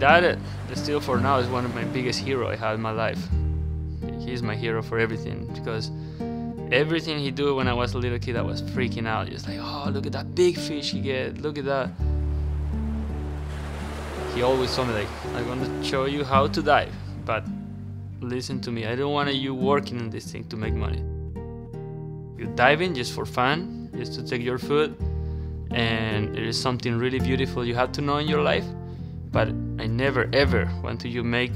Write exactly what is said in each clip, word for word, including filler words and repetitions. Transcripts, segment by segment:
that, still for now, is one of my biggest heroes I had in my life. He's my hero for everything, because everything he did when I was a little kid, I was freaking out. Just like, oh, look at that big fish he get, look at that. He always told me, like, I'm gonna show you how to dive, but listen to me, I don't want you working on this thing to make money. You're diving just for fun, just to take your food, and it is something really beautiful you have to know in your life, but I never ever want you to make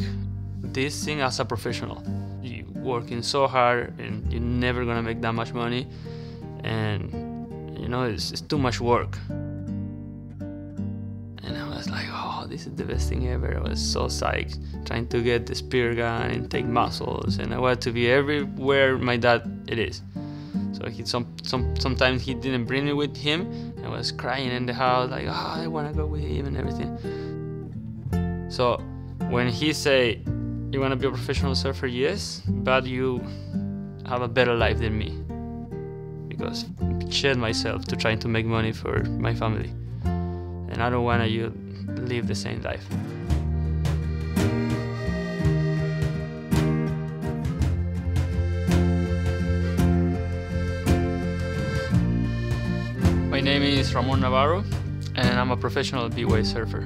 this thing as a professional. You're working so hard and you're never gonna make that much money, and you know, it's, it's too much work. And I was like, oh, this is the best thing ever. I was so psyched, trying to get the spear gun and take muscles, and I wanted to be everywhere my dad it is. So he, some, some, sometimes he didn't bring me with him. I was crying in the house, like, oh, I wanna go with him and everything. So when he say, you wanna be a professional surfer? Yes, but you have a better life than me. Because I shed myself to trying to make money for my family. And I don't wanna you live the same life. My name is Ramon Navarro, and I'm a professional big wave surfer.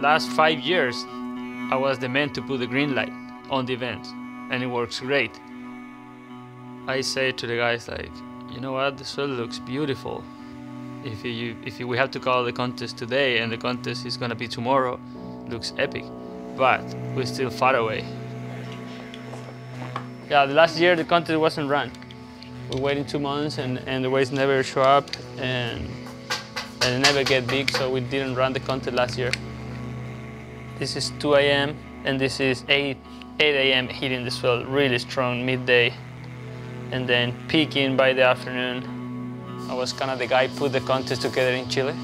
Last five years, I was the man to put the green light on the event, and it works great. I say to the guys, like, you know what, this swell looks beautiful. If you, if you, we have to call the contest today, and the contest is gonna be tomorrow, looks epic. But we're still far away. Yeah, the last year the contest wasn't run. We're waiting two months, and and the waves never show up, and and they never get big. So we didn't run the contest last year. This is two A M and this is eight A M hitting the swell really strong midday and then peaking by the afternoon. I was kind of the guy who put the contest together in Chile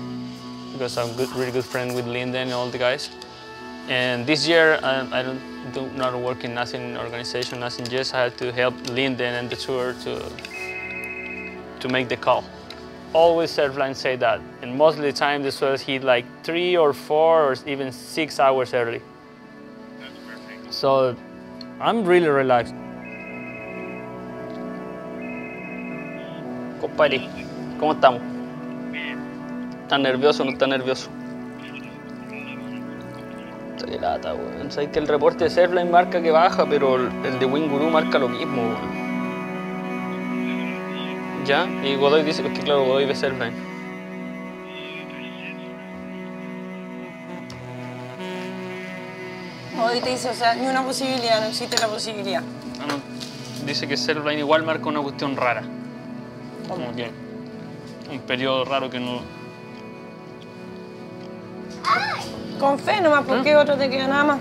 because I'm good, really good friend with Lyndon and all the guys. And this year I, I don't do not work in nothing organization, nothing. Just I had to help Lyndon and the tour to to make the call. Always Surfline say that, and most of the time the swells hit like three or four or even six hours early. That's perfect. So I'm really relaxed. Compadre, ¿cómo estamos? Bien. ¿Estás nervioso o no estás nervioso? Qué lata, weón. Sabes que el reporte de Surfline marca que baja, pero el de Winguru marca lo mismo, weón. Ya, y Godoy dice que claro, Godoy ve Selvain. Godoy te dice, o sea, ni una posibilidad, no existe la posibilidad. Ah, no. Dice que Selvain igual marca una cuestión rara. ¿Cómo? Como que un periodo raro que no... Con fe nomás, porque ¿eh? Otro te queda nada más.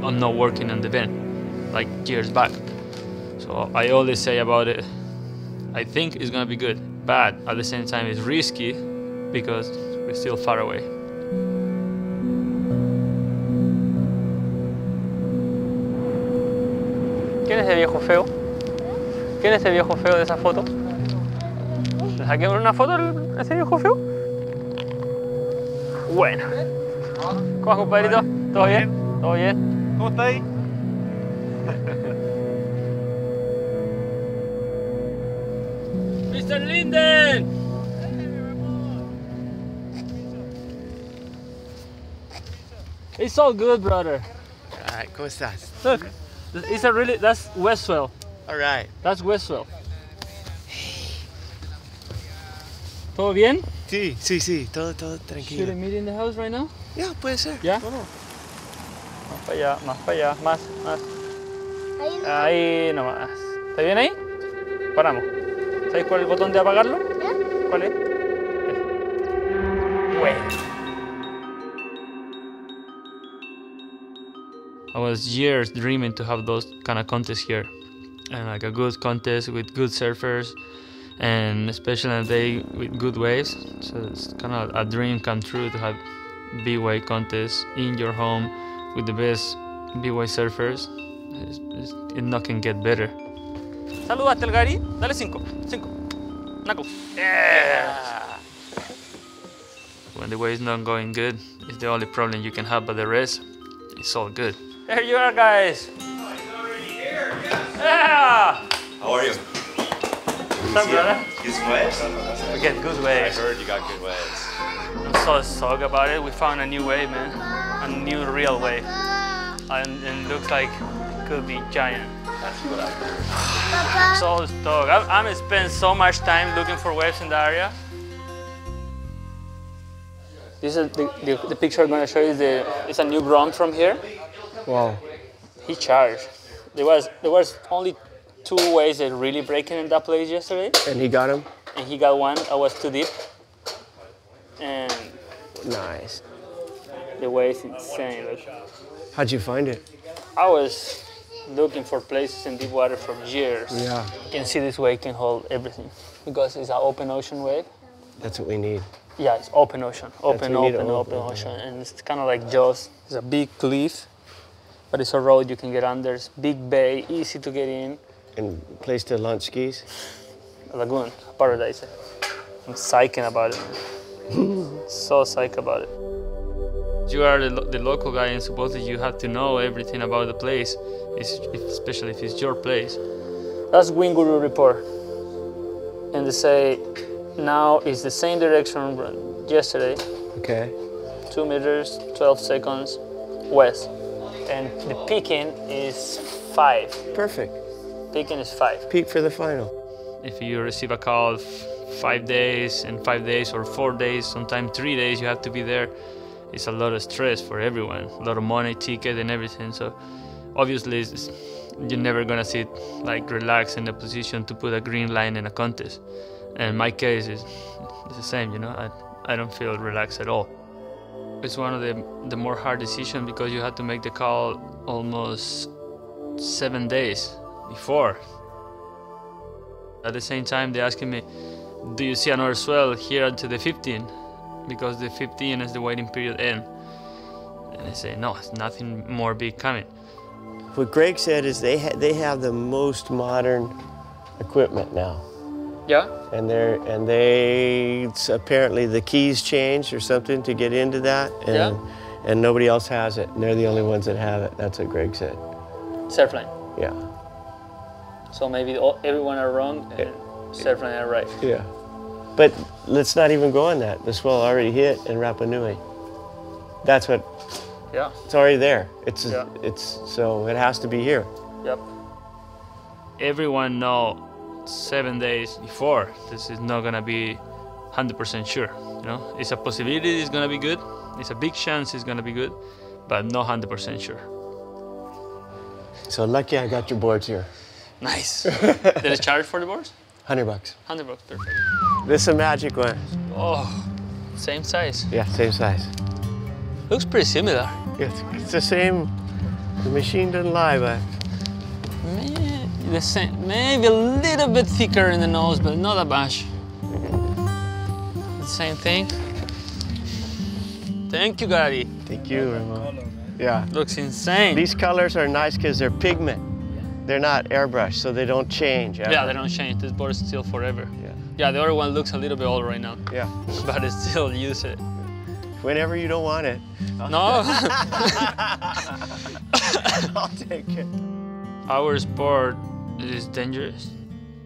I'm not working on the event, like years back. So I always say about it, I think it's gonna be good, but at the same time it's risky because we're still far away. ¿Quién es el viejo feo? ¿Quién es el viejo feo de esa foto? ¿Le saqué una foto a ese viejo feo? Bueno. ¿Cómo vas, compadrito? ¿Todo bien? ¿Todo bien? ¿Cómo está ahí? mister Lyndon. It's all good, brother. All right, ¿cómo estás? Look, it's a really, that's Westwell. All right. That's Westwell. ¿Todo bien? Sí, sí, sí, todo, todo tranquilo. ¿Should we meet in the house right now? Yeah, puede ser. ¿Ya? Yeah? No, no. Más para allá, más para allá, más, más. Ahí nomás. ¿Está bien ahí? Paramos. ¿Sabéis cuál es el botón de apagarlo? ¿Eh? ¿Cuál es? Bueno. I was years dreaming to have those kind of contests here, and like a good contest with good surfers, and especially a day with good waves. So it's kind of a dream come true to have big wave contests in your home with the best big wave surfers. It's, it's, it not can get better. Saluda hasta el Gary. Dale cinco, cinco. Knuckle. Yeah. When the wave's not going good, it's the only problem you can have, but the rest, it's all good. There you are, guys. Oh, he's already here. Yes. Yeah. How are you? What's up, brother? Good waves. We get good waves. I heard you got good waves. I'm so stoked about it. We found a new wave, man. A new real wave, and it looks like it could be giant. That's what I heard. So stoked. I've, I've spent so much time looking for waves in the area. This is the, the, the picture I'm going to show you. Is the, it's a new Grom from here. Wow. He charged. There was there was only two waves that really breaking in that place yesterday. And he got him. And he got one. I was too deep. And nice. The wave's insane. Look. How'd you find it? I was looking for places in deep water for years. Yeah. You can see this wave can hold everything because it's an open ocean wave. That's what we need. Yeah, it's open ocean. Open, open, open, open ocean. And it's kind of like Jaws. It's a big cliff, but it's a road you can get under. It's big bay, easy to get in. And place to launch skis? A lagoon, a paradise. I'm psyching about it. So psyched about it. You are the, the local guy, and supposedly you have to know everything about the place, it's, especially if it's your place. That's Winguru report. And they say, now it's the same direction yesterday. Okay. Two meters, twelve seconds, west. And the peaking is five. Perfect. Peaking is five. Peak for the final. If you receive a call five days and five days or four days, sometimes three days, you have to be there. It's a lot of stress for everyone. A lot of money, ticket and everything. So obviously it's, you're never gonna sit like relaxed in a position to put a green line in a contest. And in my case, it's, it's the same, you know, I, I don't feel relaxed at all. It's one of the, the more hard decisions because you had to make the call almost seven days before. At the same time, they're asking me, do you see another swell here until the fifteenth? Because the fifteenth is the waiting period end. And I say, no, it's nothing more big coming. What Greg said is they, ha they have the most modern equipment now. Yeah. And they're and they apparently the keys changed or something to get into that. And, yeah. And nobody else has it. And they're the only ones that have it. That's what Greg said. Surfline. Yeah. So maybe all, everyone are wrong and it, Surfline are right. Yeah. But let's not even go on that. The swell already hit in Rapa Nui. That's what. Yeah. It's already there. It's a, yeah. It's so it has to be here. Yep. Everyone know. Seven days before, this is not gonna be one hundred percent sure, you know? It's a possibility it's gonna be good, it's a big chance it's gonna be good, but not one hundred percent sure. So lucky I got your boards here. Nice. Did I charge for the boards? one hundred bucks. one hundred bucks, perfect. This is a magic one. Oh, same size. Yeah, same size. Looks pretty similar. It's, it's the same, the machine doesn't lie, but. Man. The same, maybe a little bit thicker in the nose, but not a bunch. same thing. Thank you, Gary. Thank you, Ramon. Yeah. Looks insane. These colors are nice because they're pigment. Yeah. They're not airbrushed, so they don't change ever. Yeah, they don't change. This board is still forever. Yeah. Yeah, the other one looks a little bit old right now. Yeah. But I still use it. Whenever you don't want it. No. I'll take it. Our sport is dangerous,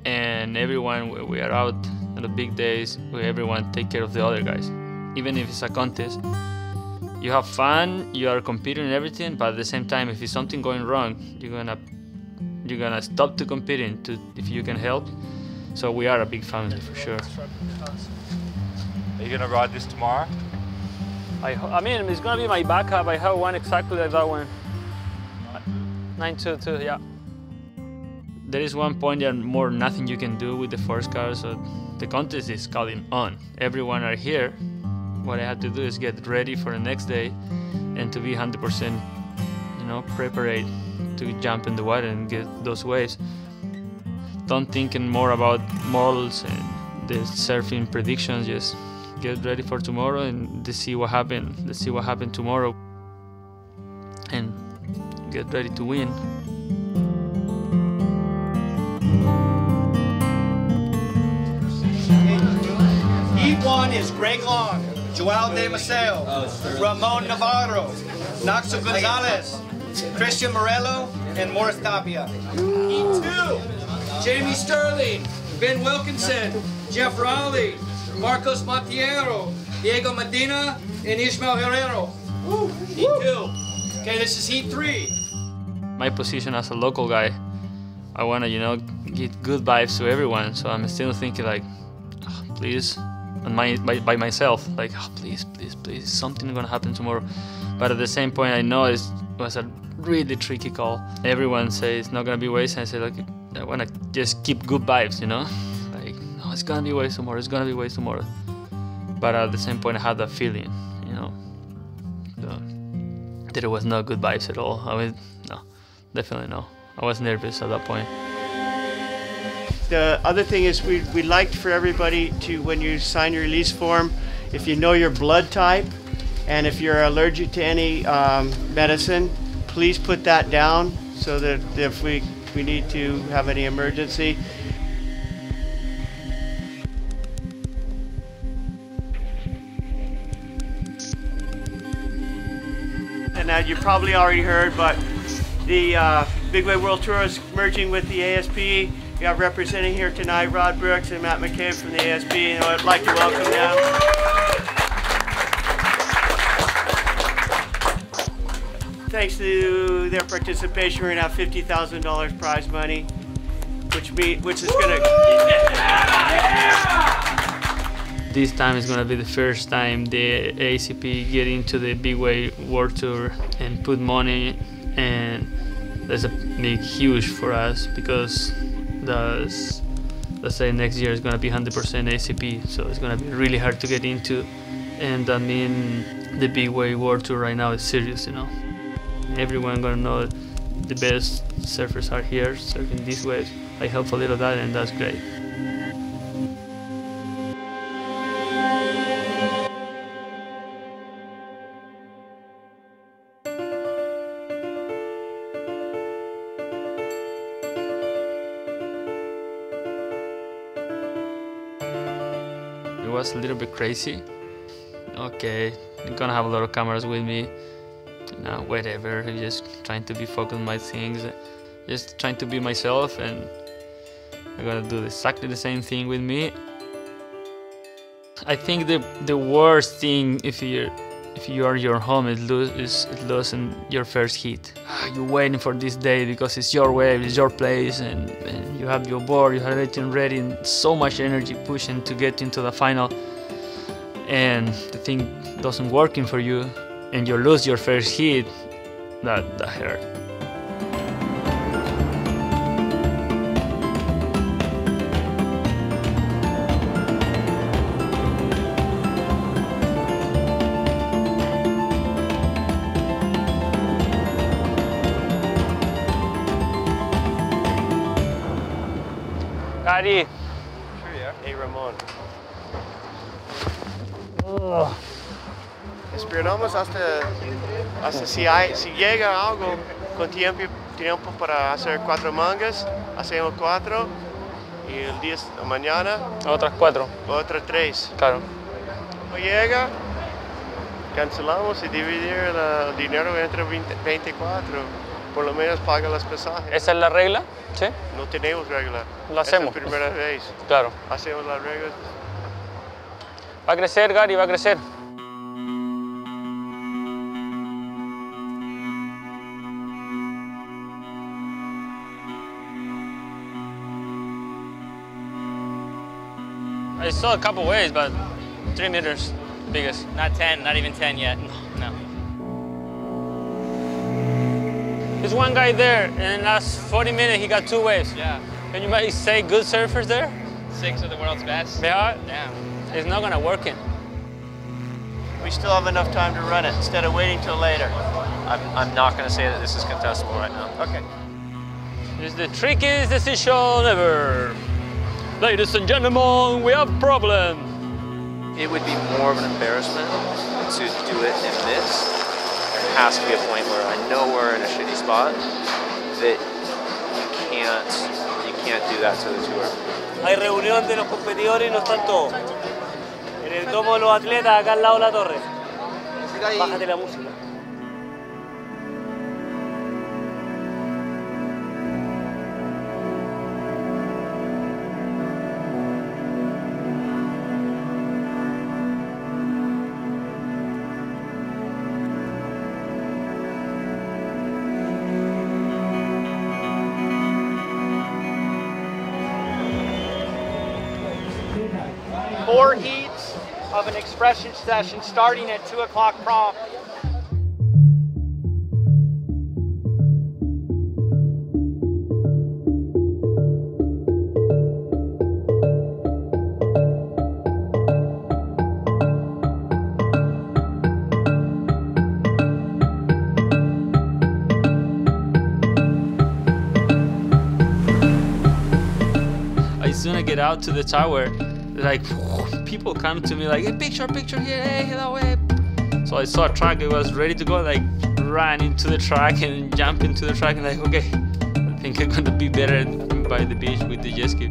and everyone, when we are out on the big days, we everyone take care of the other guys. Even if it's a contest, you have fun, you are competing and everything, but at the same time, if it's something going wrong, you're gonna you're gonna stop to competing to if you can help. So we are a big family for sure. Are you gonna ride this tomorrow? I, I mean, it's gonna be my backup. I have one exactly like that one. nine two two, yeah. There is one point that more nothing you can do with the force car, so the contest is calling on. Everyone are here. What I have to do is get ready for the next day and to be one hundred percent, you know, prepared to jump in the water and get those waves. Don't thinking more about models and the surfing predictions, just get ready for tomorrow and to see what happened. Let's see what happened tomorrow and get ready to win. Heat one is Greg Long, Joao de Maceo, Ramon Navarro, Naxo Gonzalez, Christian Morello, and Morris Tapia. Heat two, Jamie Sterling, Ben Wilkinson, Jeff Rowley, Marcos Matiero, Diego Medina, and Ishmael Herrero. Heat two. Okay, this is heat three. My position as a local guy, I wanna, you know, get good vibes to everyone, so I'm still thinking like, oh, please, and my, by, by myself, like, oh, please, please, please, something gonna happen tomorrow. But at the same point, I know it was a really tricky call. Everyone says it's not gonna be waves, and I say, like, I wanna just keep good vibes, you know? Like, no, oh, it's gonna be waves tomorrow, it's gonna be waves tomorrow. But at the same point, I had that feeling, you know, so, that it was not good vibes at all. I mean, no, definitely no. I was nervous at that point. The other thing is we, we liked for everybody to, when you sign your release form, if you know your blood type and if you're allergic to any um, medicine, please put that down so that if we, we need to have any emergency. And that you probably already heard, but the uh, Big Wave World Tour is merging with the A S P. We have representing here tonight Rod Brooks and Matt McCabe from the A S P, and I'd like to welcome them. Thanks to their participation, we're gonna have fifty thousand dollars prize money, which be, which is gonna. Yeah! This time is gonna be the first time the A C P get into the Big Wave World Tour and put money, and that's a big, huge for us because. Does, let's say next year is going to be one hundred percent A C P, so it's going to be really hard to get into. And I mean, the Big Wave World Tour right now is serious, you know. Everyone going to know the best surfers are here, surfing these waves. I help a little that, and that's great. A little bit crazy. Okay, I'm gonna have a lot of cameras with me. No, whatever. I'm just trying to be focused on my things. Just trying to be myself, and I'm gonna do exactly the same thing with me. I think the the worst thing if you if you are your home is lose is losing your first hit. You're waiting for this day because it's your wave, it's your place, and, and you have your board, you have everything ready, and so much energy pushing to get into the final, and the thing doesn't working for you, and you lose your first hit. That that hurt. Gary. Sure, yeah. Hey, Ramon. esperamos hasta, hasta si, hay, si llega algo con tiempo, tiempo para hacer cuatro mangas, hacemos cuatro y el día de mañana... Otras cuatro. Otras tres. Claro. O llega, cancelamos y dividir la, el dinero entre veinte, veinticuatro. Por lo menos paga los pasajes. ¿Esa es la regla? Sí. No tenemos regla. Lo hacemos. Es la primera vez. Claro. Hacemos las reglas. Va a crecer, Gary, va a crecer. I saw a couple waves, but three meters biggest. Not ten, not even ten yet. No. There's one guy there, and in the last forty minutes he got two waves. Yeah. Can you might say good surfers there? Six of the world's best. They are? Damn. It's not gonna work in. We still have enough time to run it instead of waiting till later. I'm, I'm not gonna say that this is contestable right now. Okay. This is the trickiest decision ever. Ladies and gentlemen, we have a problem. It would be more of an embarrassment to do it and miss. There has to be a point where I know we're in a shitty spot that you can't, you can't do that to the tour. Hay reunión de los competidores y no están todos. En el domo de los atletas, acá al lado de la torre. Bájate la música. Four heats of an expression session starting at two o'clock prompt. I soon get out to the tower. Like people come to me like, hey, picture, picture here, hey, hello, hey. So I saw a track, it was ready to go, like ran into the track and jumped into the track and like, okay, I think I'm gonna be better by the beach with the jet ski.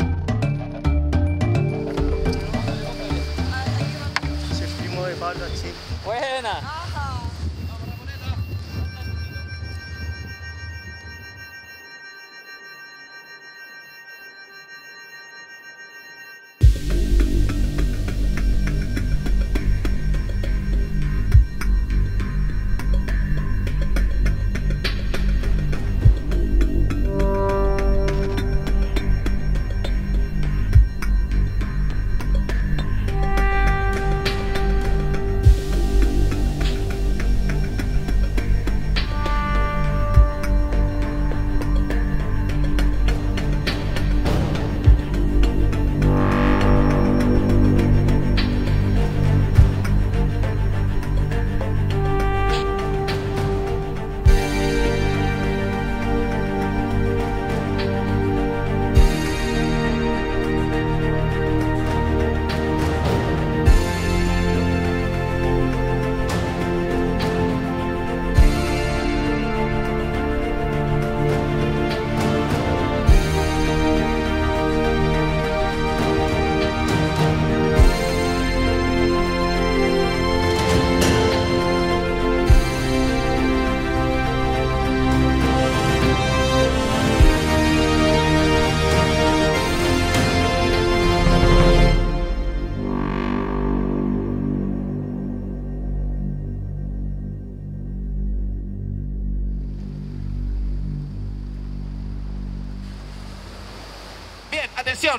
Buena.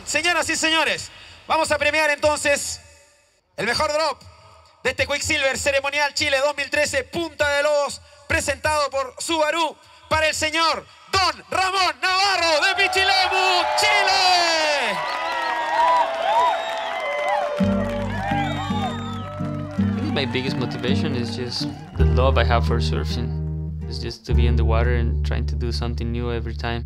Señoras y señores, vamos a premiar entonces el mejor drop de este Quicksilver Ceremonial Chile dos mil trece Punta de Lobos, presentado por Subaru, para el señor Don Ramón Navarro de Pichilemu, Chile. I think my biggest motivation is just the love I have for surfing. It's just to be in the water and trying to do something new every time.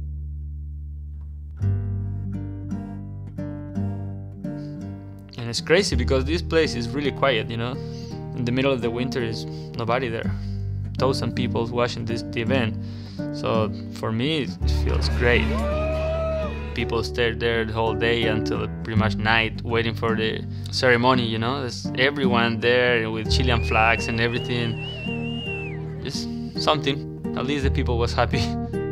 And it's crazy because this place is really quiet, you know. in the middle of the winter is nobody there. Thousand people watching this the event. So for me, it feels great. People stay there the whole day until pretty much night, waiting for the ceremony, you know? There's everyone there with Chilean flags and everything. Just something. At least the people was happy.